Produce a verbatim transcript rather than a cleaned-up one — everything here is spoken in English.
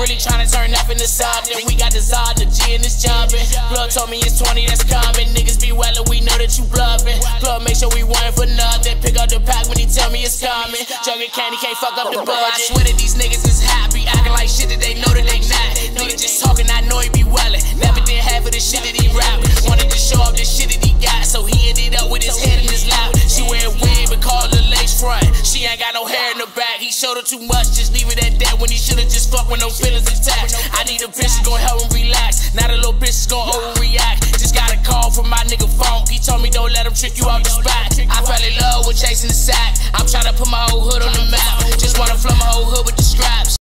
Really tryna turn up in the something. We got desire, the G in this jobbing. Blood told me it's twenty, that's common. Niggas be wildin', we know that you bluffin'. Blood make sure we wantin' for nothing. Pick up the pack when he tell me it's coming. Jungle candy can't fuck up the budget. I swear that these niggas is happy, acting like shit that they know that they not. Nigga just talking, I know he be wildin'. Never did half of the shit that he rappin'. Wanted to show off the shit that he got, so he ended up with his head in his lap. She wear wig but call her legs front. She ain't got no hair in the back. He showed her too much, just leave it at that. When he should've just fucked with no feelings attached. I need a bitch that's gon' help him relax. Not a little bitch that's gon' overreact. Just got a call from my nigga Funk. He told me don't let him trick you off the spot. I fell in love with chasing the sack. I'm tryna put my whole hood on the map. Just wanna flood my whole hood with the